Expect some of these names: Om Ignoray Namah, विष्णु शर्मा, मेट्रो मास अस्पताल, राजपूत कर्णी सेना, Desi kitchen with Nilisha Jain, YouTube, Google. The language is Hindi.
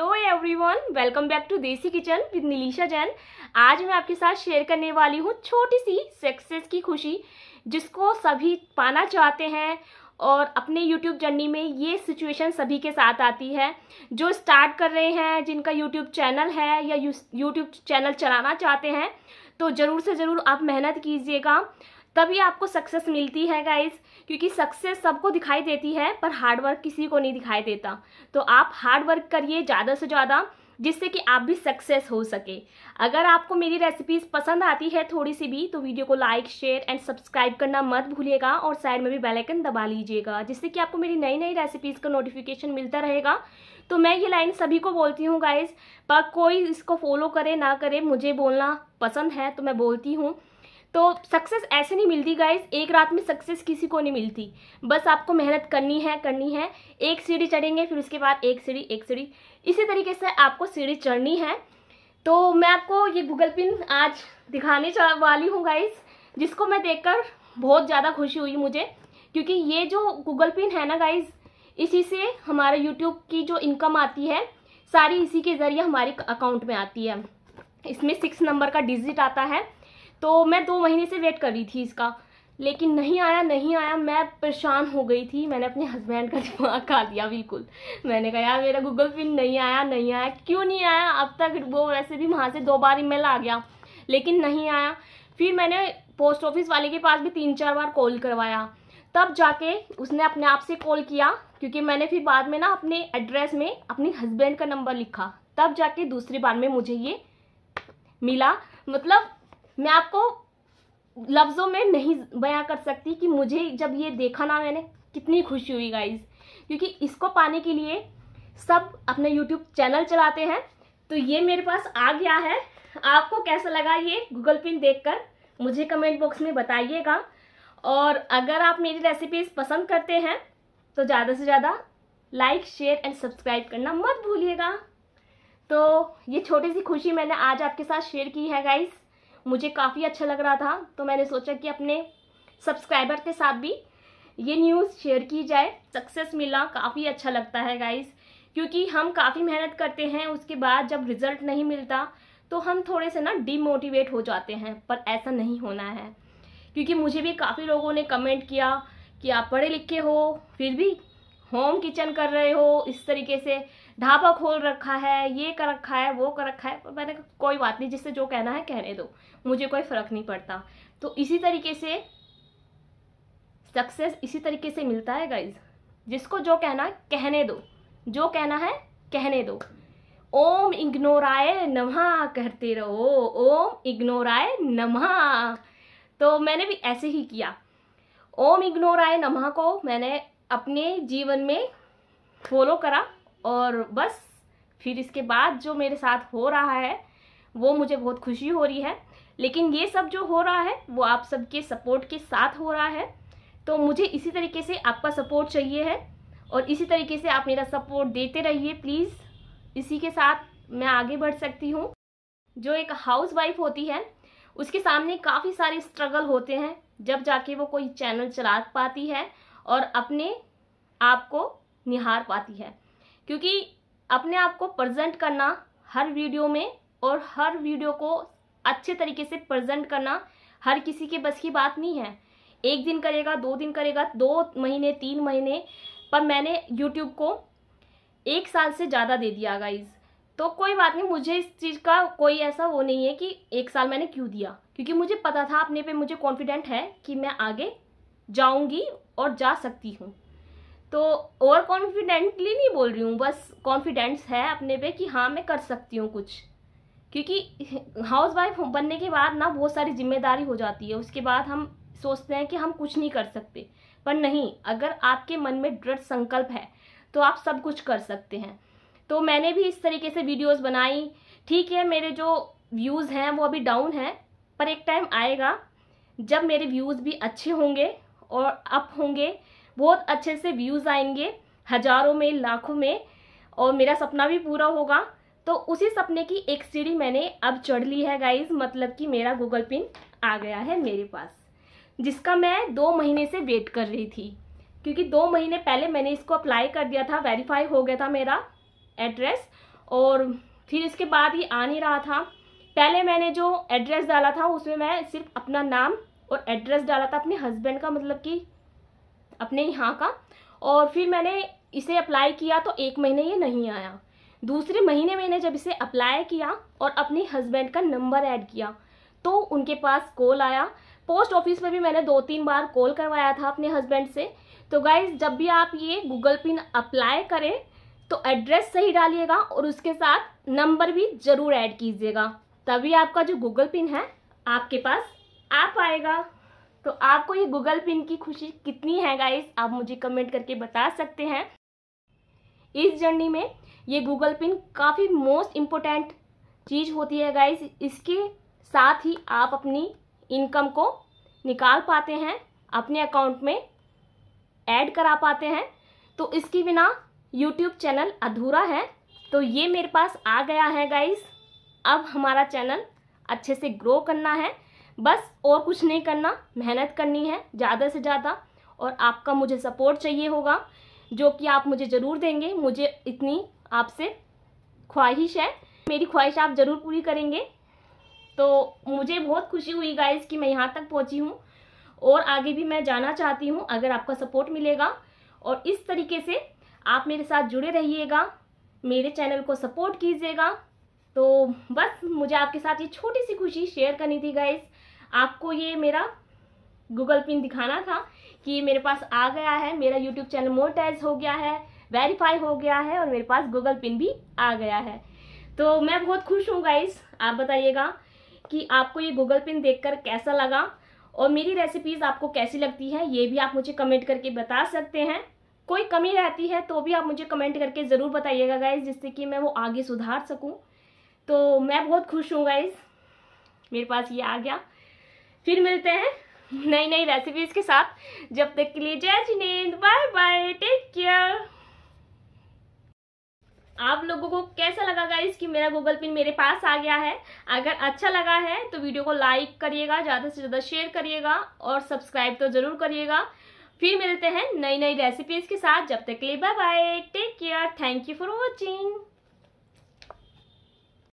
Hello everyone, welcome back to देसी किचन विद निलिशा जैन। आज मैं आपके साथ शेयर करने वाली हूँ छोटी सी सक्सेस की खुशी, जिसको सभी पाना चाहते हैं। और अपने यूट्यूब जर्नी में ये सिचुएशन सभी के साथ आती है। जो स्टार्ट कर रहे हैं, जिनका यूट्यूब चैनल है या यूट्यूब चैनल चलाना चाहते हैं, तो ज़रूर से ज़रूर आप मेहनत कीजिएगा, तभी आपको सक्सेस मिलती है गाइस। क्योंकि सक्सेस सबको दिखाई देती है, पर हार्डवर्क किसी को नहीं दिखाई देता। तो आप हार्डवर्क करिए ज़्यादा से ज़्यादा, जिससे कि आप भी सक्सेस हो सके। अगर आपको मेरी रेसिपीज़ पसंद आती है थोड़ी सी भी, तो वीडियो को लाइक, शेयर एंड सब्सक्राइब करना मत भूलिएगा। और साइड में भी बेल आइकन दबा लीजिएगा, जिससे कि आपको मेरी नई नई रेसिपीज़ का नोटिफिकेशन मिलता रहेगा। तो मैं ये लाइन सभी को बोलती हूँ गाइस, पर कोई इसको फॉलो करे ना करे, मुझे बोलना पसंद है तो मैं बोलती हूँ। तो सक्सेस ऐसे नहीं मिलती गाइस, एक रात में सक्सेस किसी को नहीं मिलती। बस आपको मेहनत करनी है। एक सीढ़ी चढ़ेंगे, फिर उसके बाद एक सीढ़ी, इसी तरीके से आपको सीढ़ी चढ़नी है। तो मैं आपको ये गूगल पिन आज दिखाने वाली हूँ गाइस, जिसको मैं देखकर बहुत ज़्यादा खुशी हुई मुझे। क्योंकि ये जो गूगल पिन है ना गाइस, इसी से हमारे यूट्यूब की जो इनकम आती है सारी इसी के ज़रिए हमारे अकाउंट में आती है। इसमें 6 नंबर का डिजिट आता है। तो मैं 2 महीने से वेट कर रही थी इसका, लेकिन नहीं आया। मैं परेशान हो गई थी। मैंने अपने हस्बैंड का दिमाग खा दिया बिल्कुल। मैंने कहा यार, मेरा गूगल पिन नहीं आया। क्यों नहीं आया? अब तक वो वैसे भी वहाँ से 2 बार ईमेल आ गया, लेकिन नहीं आया। फिर मैंने पोस्ट ऑफिस वाले के पास भी 3-4 बार कॉल करवाया, तब जाके उसने अपने आप से कॉल किया। क्योंकि मैंने फिर बाद में ना अपने एड्रेस में अपने हस्बैंड का नंबर लिखा, तब जाके दूसरी बार में मुझे ये मिला। मतलब मैं आपको लफ्ज़ों में नहीं बयां कर सकती कि मुझे जब ये देखा ना मैंने, कितनी खुशी हुई गाइज़। क्योंकि इसको पाने के लिए सब अपना यूट्यूब चैनल चलाते हैं। तो ये मेरे पास आ गया है। आपको कैसा लगा ये गूगल पिन देखकर, मुझे कमेंट बॉक्स में बताइएगा। और अगर आप मेरी रेसिपीज़ पसंद करते हैं तो ज़्यादा से ज़्यादा लाइक, शेयर एंड सब्सक्राइब करना मत भूलिएगा। तो ये छोटी सी खुशी मैंने आज आपके साथ शेयर की है गाइज़। मुझे काफ़ी अच्छा लग रहा था, तो मैंने सोचा कि अपने सब्सक्राइबर के साथ भी ये न्यूज़ शेयर की जाए। सक्सेस मिला, काफ़ी अच्छा लगता है गाइज़। क्योंकि हम काफ़ी मेहनत करते हैं, उसके बाद जब रिज़ल्ट नहीं मिलता तो हम थोड़े से ना डिमोटिवेट हो जाते हैं, पर ऐसा नहीं होना है। क्योंकि मुझे भी काफ़ी लोगों ने कमेंट किया कि आप पढ़े लिखे हो, फिर भी होम किचन कर रहे हो, इस तरीके से ढाबा खोल रखा है, ये कर रखा है, वो कर रखा है। पर मैंने कोई बात नहीं, जिससे जो कहना है कहने दो, मुझे कोई फ़र्क नहीं पड़ता। तो इसी तरीके से सक्सेस इसी तरीके से मिलता है गाइज। जिसको जो कहना है कहने दो, जो कहना है कहने दो। ओम इग्नोराय नमः कहते रहो, ओम इग्नोराय नमः। तो मैंने भी ऐसे ही किया। ओम इग्नोराय नमः को मैंने अपने जीवन में फॉलो करा, और बस फिर इसके बाद जो मेरे साथ हो रहा है वो मुझे बहुत खुशी हो रही है। लेकिन ये सब जो हो रहा है वो आप सबके सपोर्ट के साथ हो रहा है। तो मुझे इसी तरीके से आपका सपोर्ट चाहिए है, और इसी तरीके से आप मेरा सपोर्ट देते रहिए प्लीज़। इसी के साथ मैं आगे बढ़ सकती हूँ। जो एक हाउसवाइफ होती है, उसके सामने काफ़ी सारे स्ट्रगल होते हैं, जब जाके वो कोई चैनल चला पाती है और अपने आप को निहार पाती है। क्योंकि अपने आप को प्रेजेंट करना हर वीडियो में, और हर वीडियो को अच्छे तरीके से प्रेजेंट करना हर किसी के बस की बात नहीं है। एक दिन करेगा, 2 दिन करेगा, 2 महीने, 3 महीने, पर मैंने यूट्यूब को 1 साल से ज़्यादा दे दिया गाइज़। तो कोई बात नहीं, मुझे इस चीज़ का कोई ऐसा वो नहीं है कि 1 साल मैंने क्यों दिया। क्योंकि मुझे पता था अपने पे, मुझे कॉन्फिडेंट है कि मैं आगे जाऊंगी और जा सकती हूँ। तो ओवर कॉन्फिडेंटली नहीं बोल रही हूँ, बस कॉन्फिडेंस है अपने पे कि हाँ मैं कर सकती हूँ कुछ। क्योंकि हाउसवाइफ बनने के बाद ना बहुत सारी जिम्मेदारी हो जाती है, उसके बाद हम सोचते हैं कि हम कुछ नहीं कर सकते। पर नहीं, अगर आपके मन में दृढ़ संकल्प है तो आप सब कुछ कर सकते हैं। तो मैंने भी इस तरीके से वीडियोज़ बनाई। ठीक है, मेरे जो व्यूज़ हैं वो अभी डाउन हैं, पर एक टाइम आएगा जब मेरे व्यूज़ भी अच्छे होंगे और अप होंगे, बहुत अच्छे से व्यूज़ आएंगे, हज़ारों में, लाखों में, और मेरा सपना भी पूरा होगा। तो उसी सपने की एक सीढ़ी मैंने अब चढ़ ली है गाइज़। मतलब कि मेरा गूगल पिन आ गया है मेरे पास, जिसका मैं 2 महीने से वेट कर रही थी। क्योंकि 2 महीने पहले मैंने इसको अप्लाई कर दिया था, वेरीफाई हो गया था मेरा एड्रेस, और फिर इसके बाद ये आ नहीं रहा था। पहले मैंने जो एड्रेस डाला था उसमें मैं सिर्फ अपना नाम और एड्रेस डाला था अपने हस्बैंड का, मतलब कि अपने यहाँ का, और फिर मैंने इसे अप्लाई किया तो एक महीने ये नहीं आया। दूसरे महीने मैंने जब इसे अप्लाई किया और अपने हस्बैंड का नंबर ऐड किया तो उनके पास कॉल आया। पोस्ट ऑफिस में भी मैंने 2-3 बार कॉल करवाया था अपने हस्बैंड से। तो गाइज, जब भी आप ये गूगल पिन अप्लाई करें तो एड्रेस सही डालिएगा और उसके साथ नंबर भी ज़रूर ऐड कीजिएगा, तभी आपका जो गूगल पिन है आपके पास आ पाएगा। तो आपको ये गूगल पिन की खुशी कितनी है गाइज, आप मुझे कमेंट करके बता सकते हैं। इस जर्नी में ये गूगल पिन काफ़ी मोस्ट इम्पोर्टेंट चीज़ होती है गाइज। इसके साथ ही आप अपनी इनकम को निकाल पाते हैं, अपने अकाउंट में ऐड करा पाते हैं। तो इसके बिना YouTube चैनल अधूरा है। तो ये मेरे पास आ गया है गाइज। अब हमारा चैनल अच्छे से ग्रो करना है, बस और कुछ नहीं करना, मेहनत करनी है ज़्यादा से ज़्यादा, और आपका मुझे सपोर्ट चाहिए होगा जो कि आप मुझे ज़रूर देंगे। मुझे इतनी आपसे ख्वाहिश है, मेरी ख्वाहिश आप ज़रूर पूरी करेंगे। तो मुझे बहुत खुशी हुई गाइज कि मैं यहाँ तक पहुँची हूँ और आगे भी मैं जाना चाहती हूँ अगर आपका सपोर्ट मिलेगा। और इस तरीके से आप मेरे साथ जुड़े रहिएगा, मेरे चैनल को सपोर्ट कीजिएगा। तो बस मुझे आपके साथ ये छोटी सी खुशी शेयर करनी थी गाइज। आपको ये मेरा गूगल पिन दिखाना था कि मेरे पास आ गया है, मेरा यूट्यूब चैनल मोनेटाइज हो गया है, वेरीफाई हो गया है और मेरे पास गूगल पिन भी आ गया है। तो मैं बहुत खुश हूँ गाइस। आप बताइएगा कि आपको ये गूगल पिन देखकर कैसा लगा और मेरी रेसिपीज़ आपको कैसी लगती है, ये भी आप मुझे कमेंट करके बता सकते हैं। कोई कमी रहती है तो भी आप मुझे कमेंट करके ज़रूर बताइएगा गाइस, जिससे कि मैं वो आगे सुधार सकूँ। तो मैं बहुत खुश हूँ गाइस, मेरे पास ये आ गया। फिर मिलते हैं नई नई रेसिपीज़ के साथ। जब तक के लिए जय Jinendra, bye bye, take care. आप लोगों को कैसा लगा गाइस कि मेरा गूगल पिन मेरे पास आ गया है? अगर अच्छा लगा है तो वीडियो को लाइक करिएगा, ज़्यादा से ज़्यादा शेयर करिएगा और सब्सक्राइब तो ज़रूर करिएगा। फिर मिलते हैं नई नई रेसिपीज़ के साथ। जब तक के लिए bye bye, take care, thank you for watching.